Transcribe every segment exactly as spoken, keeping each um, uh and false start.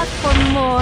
back for more.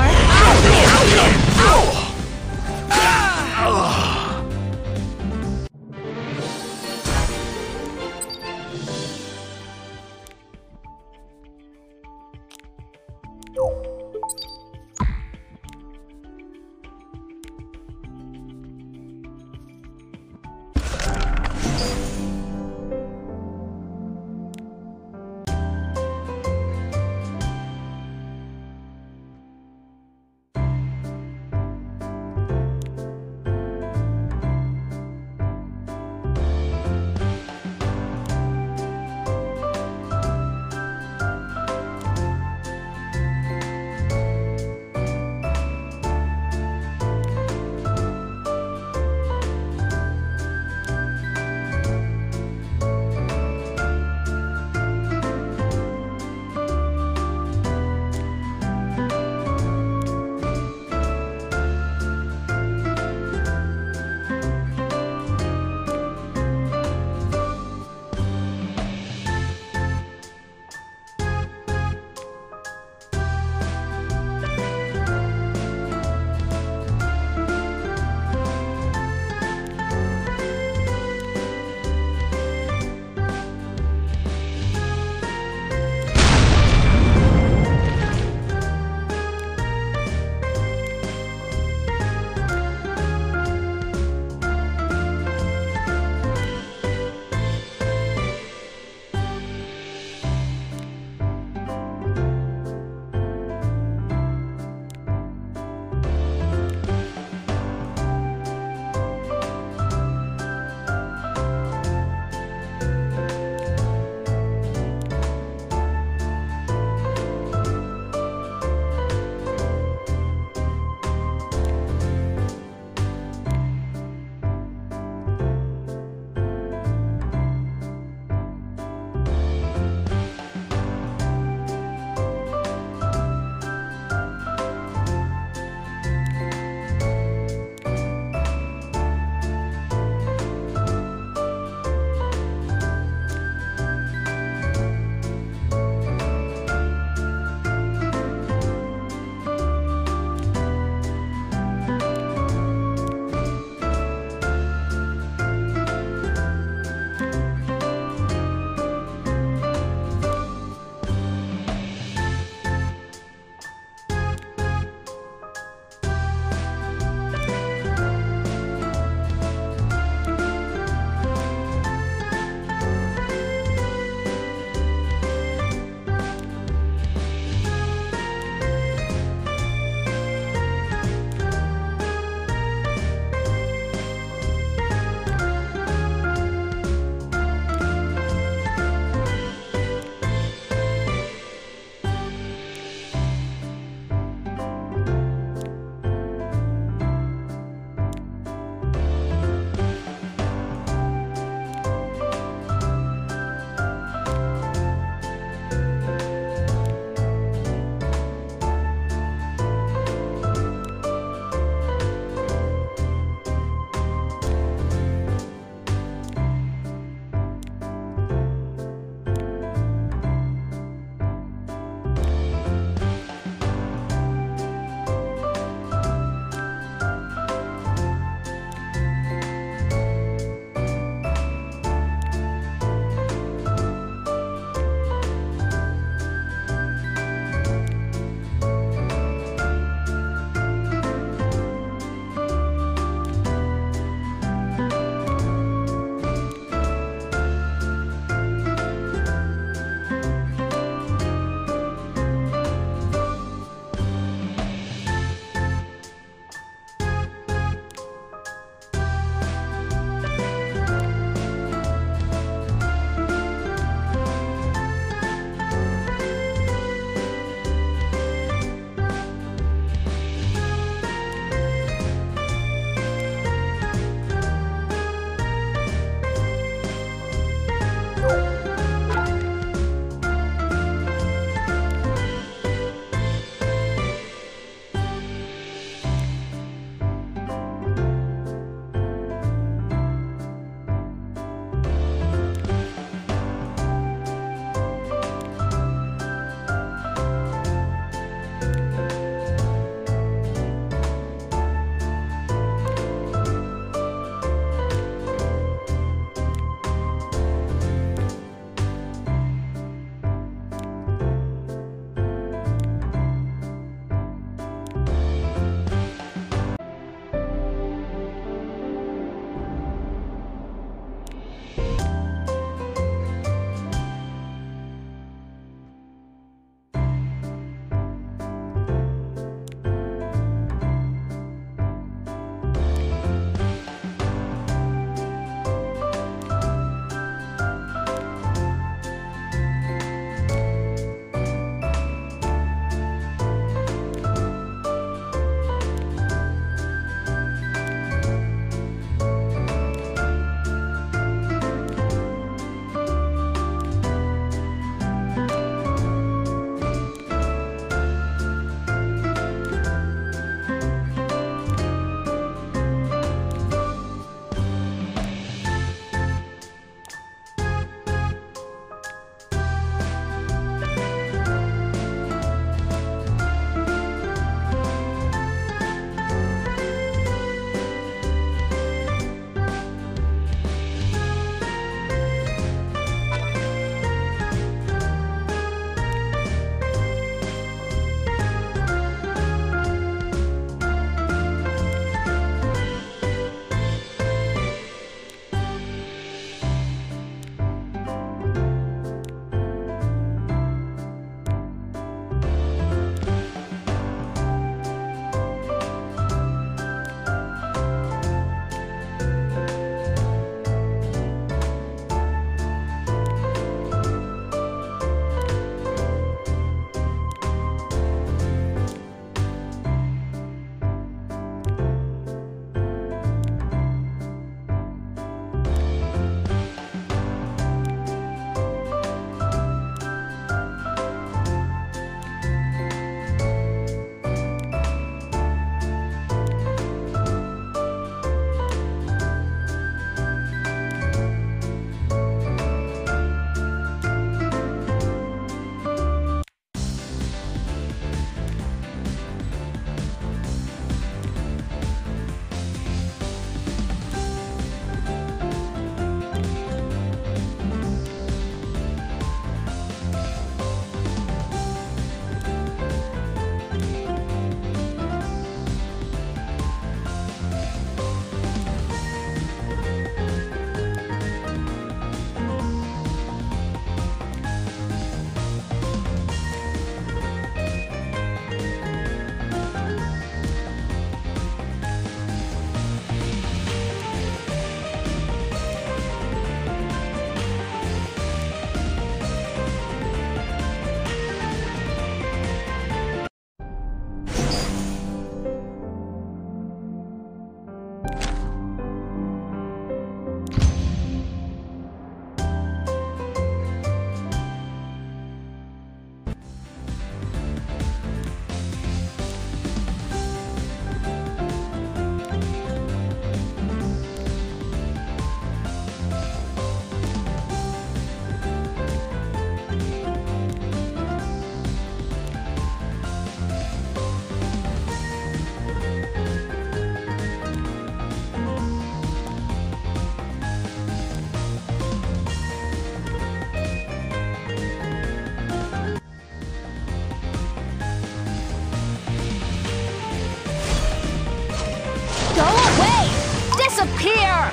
disappear!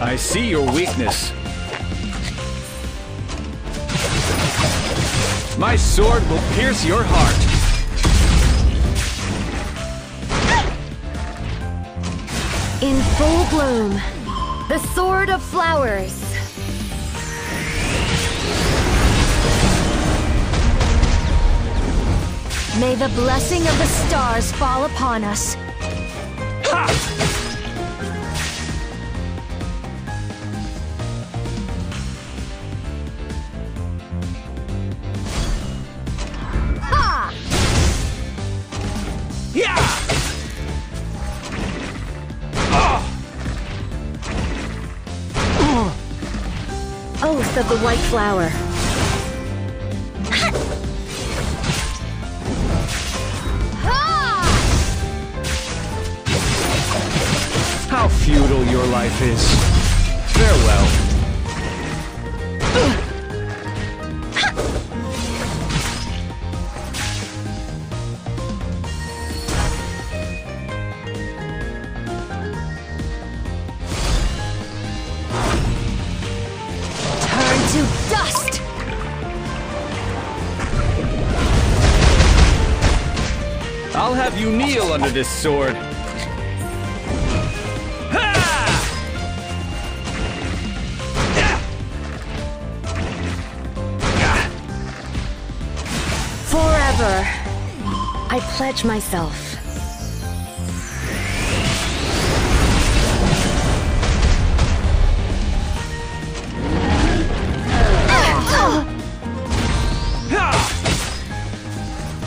I see your weakness. My sword will pierce your heart. In full bloom, the Sword of Flowers. May the blessing of the stars fall upon us. Ha! Ha! Yeah! Oath of the White Flower. How futile your life is. Farewell. To dust! I'll have you kneel under this sword. Forever, I pledge myself.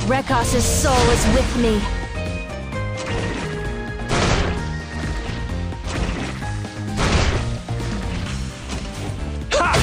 Rekos' soul is with me. Ha!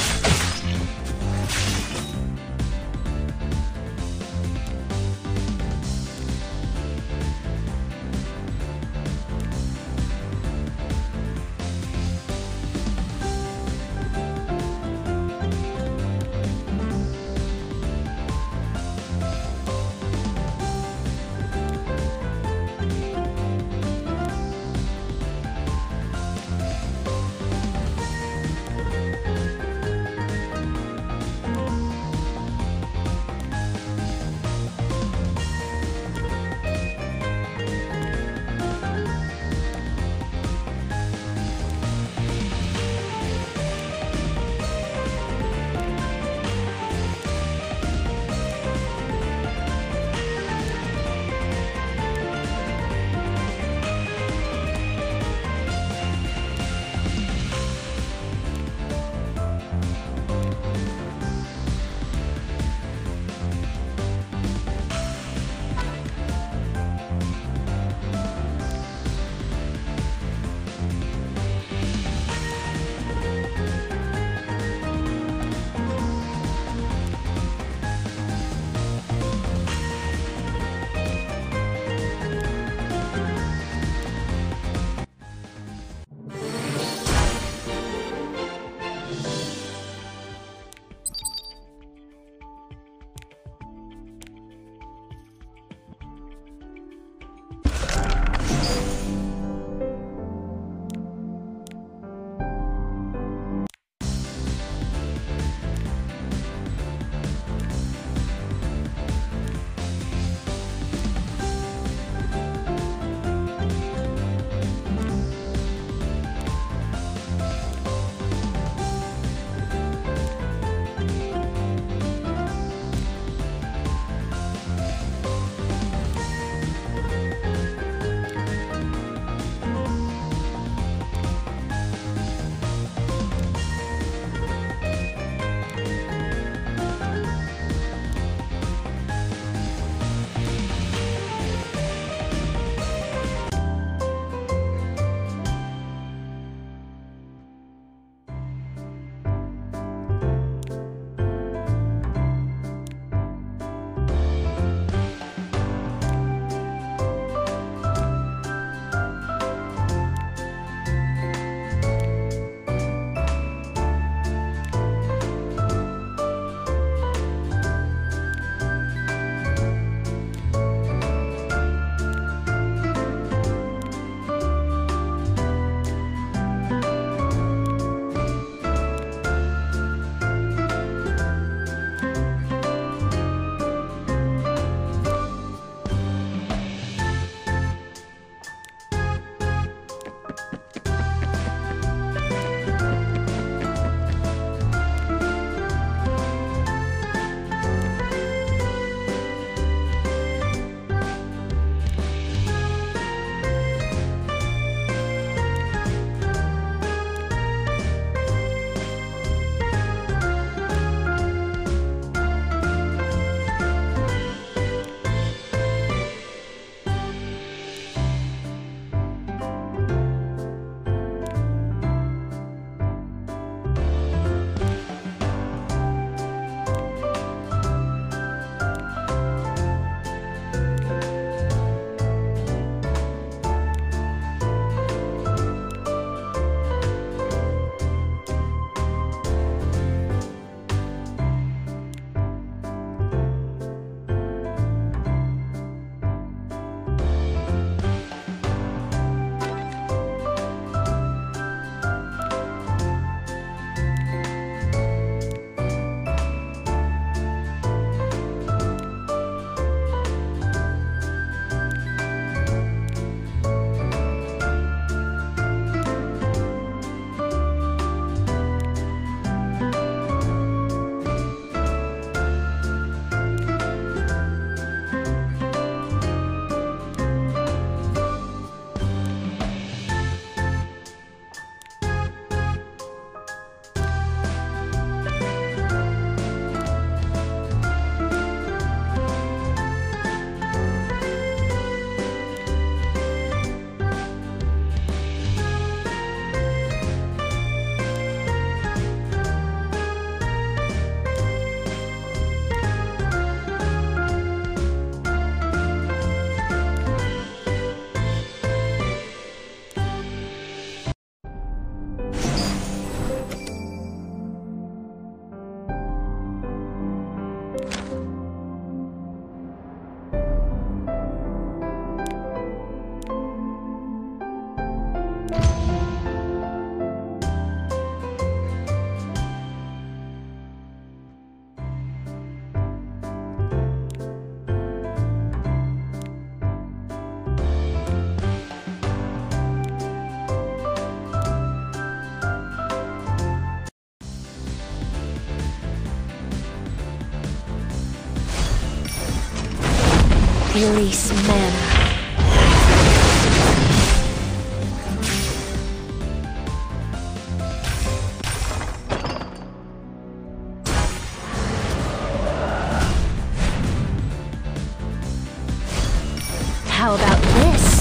Release mana. How about this?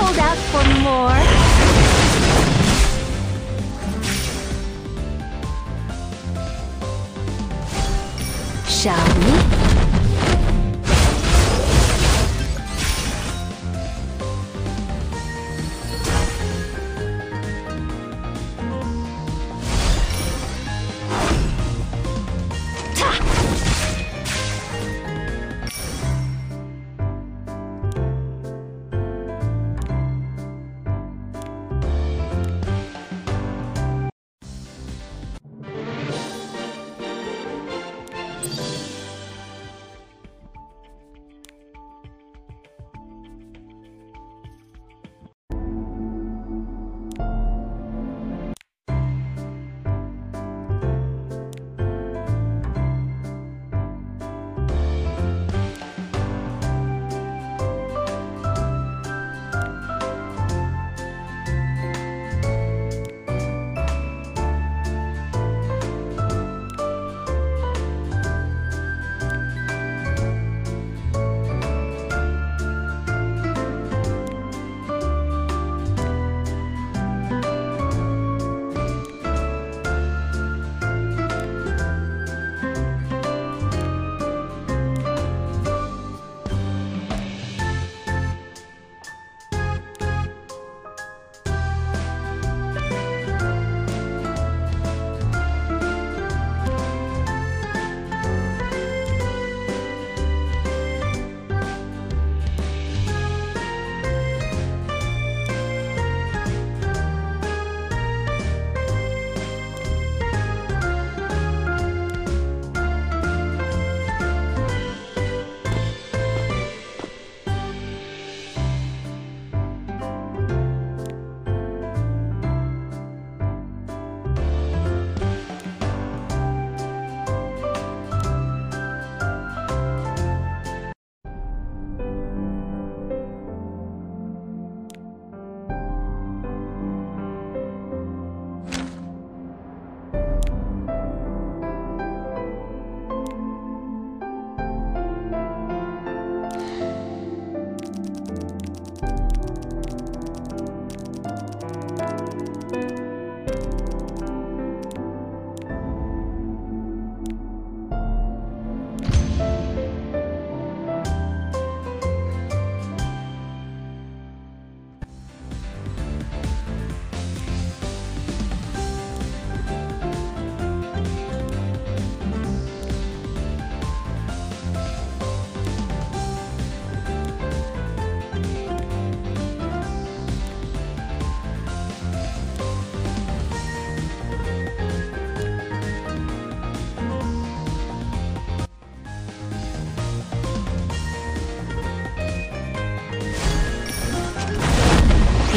Hold out for more. Shall we?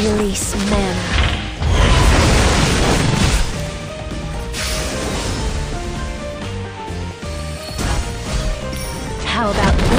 Release mana. How about